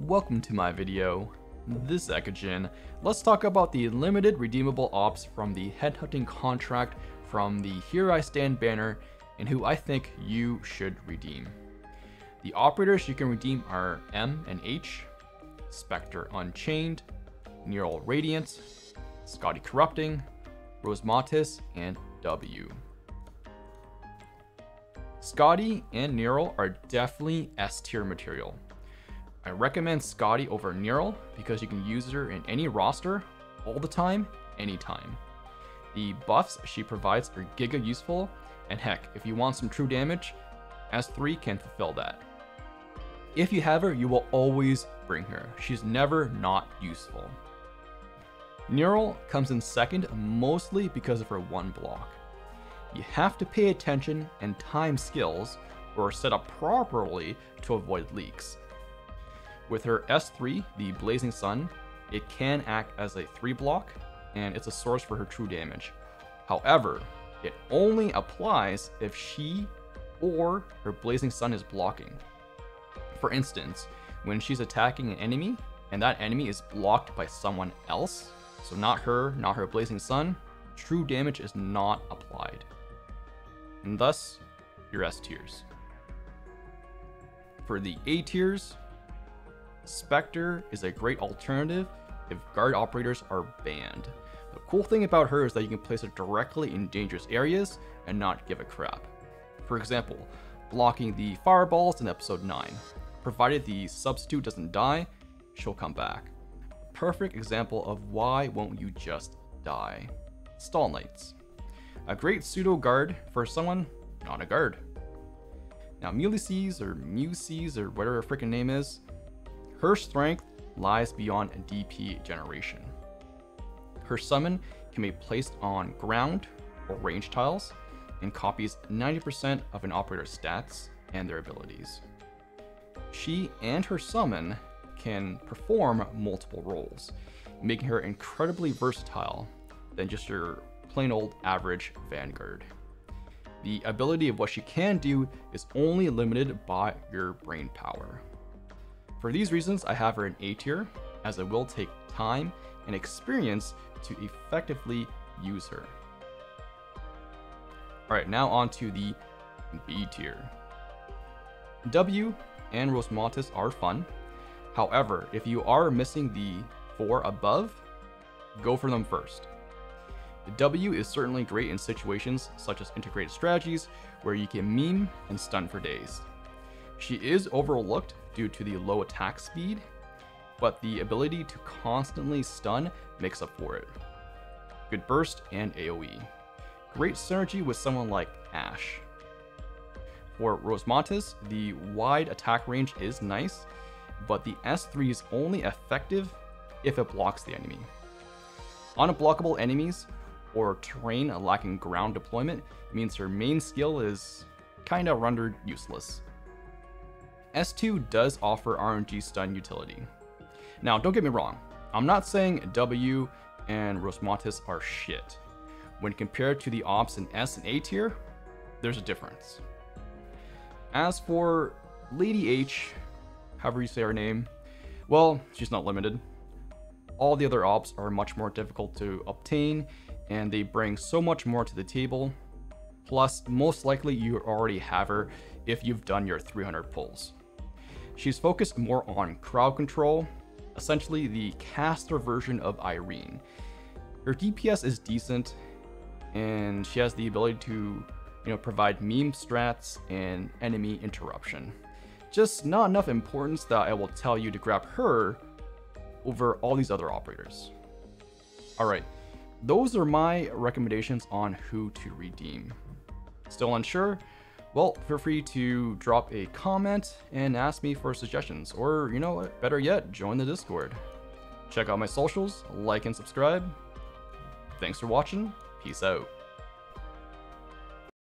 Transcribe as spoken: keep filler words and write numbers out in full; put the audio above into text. Welcome to my video. This Eckogen, let's talk about the limited redeemable ops from the headhunting contract from the Here I Stand banner and who I think you should redeem. The operators you can redeem are M and H, Spectre Unchained, Neural Radiant, Scotty Corrupting, Rosmontis, and W. Scotty and Neural are definitely S tier material. I recommend Scotty over Neural because you can use her in any roster, all the time, anytime. The buffs she provides are giga useful, and heck, if you want some true damage, S three can fulfill that. If you have her, you will always bring her. She's never not useful. Neural comes in second mostly because of her one block. You have to pay attention and time skills or set up properly to avoid leaks. With her S three, the Blazing Sun, it can act as a three block and it's a source for her true damage. However, it only applies if she or her Blazing Sun is blocking. For instance, when she's attacking an enemy and that enemy is blocked by someone else, so not her, not her Blazing Sun, true damage is not applied. And thus, your S tiers. For the A tiers, Spectre is a great alternative if guard operators are banned. The cool thing about her is that you can place her directly in dangerous areas and not give a crap. For example, blocking the fireballs in episode nine. Provided the substitute doesn't die, she'll come back. Perfect example of why won't you just die. Stall Knights. A great pseudo guard for someone not a guard. Now Mulises or Muses or whatever her freaking name is, her strength lies beyond a D P generation. Her summon can be placed on ground or range tiles and copies ninety percent of an operator's stats and their abilities. She and her summon can perform multiple roles, making her incredibly versatile than just your plain old average vanguard. The ability of what she can do is only limited by your brain power. For these reasons, I have her in A tier, as it will take time and experience to effectively use her. Alright, now on to the B tier. W and Rosmontis are fun. However, if you are missing the four above, go for them first. The W is certainly great in situations such as integrated strategies where you can meme and stun for days. She is overlooked due to the low attack speed, but the ability to constantly stun makes up for it. Good burst and AoE. Great synergy with someone like Ashe. For Rosmontis, the wide attack range is nice, but the S three is only effective if it blocks the enemy. Unblockable enemies or terrain lacking ground deployment means her main skill is kinda rendered useless. S two does offer R N G stun utility. Now don't get me wrong, I'm not saying W and Rosmontis are shit. When compared to the ops in S and A tier, there's a difference. As for Lady H, however you say her name, well, she's not limited. All the other ops are much more difficult to obtain and they bring so much more to the table. Plus, most likely you already have her if you've done your three hundred pulls. She's focused more on crowd control, essentially the caster version of Irene. Her D P S is decent and she has the ability to, you know, provide meme strats and enemy interruption. Just not enough importance that I will tell you to grab her over all these other operators. All right, those are my recommendations on who to redeem. Still unsure? Well, feel free to drop a comment and ask me for suggestions, or you know what, better yet, join the Discord. Check out my socials, like and subscribe. Thanks for watching, peace out.